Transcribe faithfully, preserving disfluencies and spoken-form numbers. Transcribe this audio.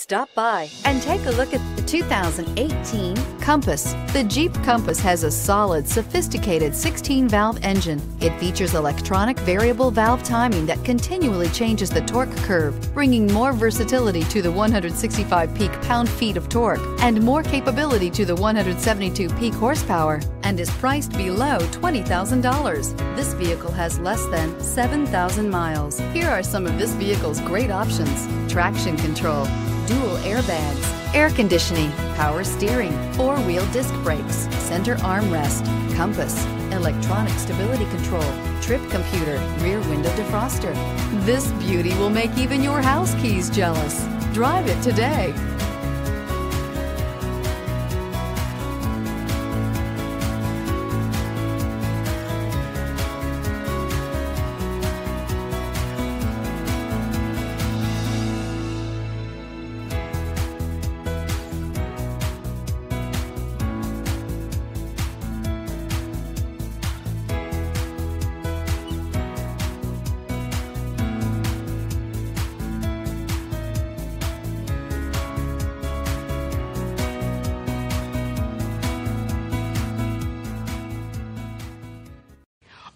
Stop by and take a look at the two thousand eighteen Compass. The Jeep Compass has a solid, sophisticated sixteen valve engine. It features electronic variable valve timing that continually changes the torque curve, bringing more versatility to the one hundred sixty-five peak pound-feet of torque and more capability to the one hundred seventy-two peak horsepower, and is priced below twenty thousand dollars. This vehicle has less than seven thousand miles. Here are some of this vehicle's great options: traction control, dual airbags, air conditioning, power steering, four-wheel disc brakes, center armrest, compass, electronic stability control, trip computer, rear window defroster. This beauty will make even your house keys jealous. Drive it today.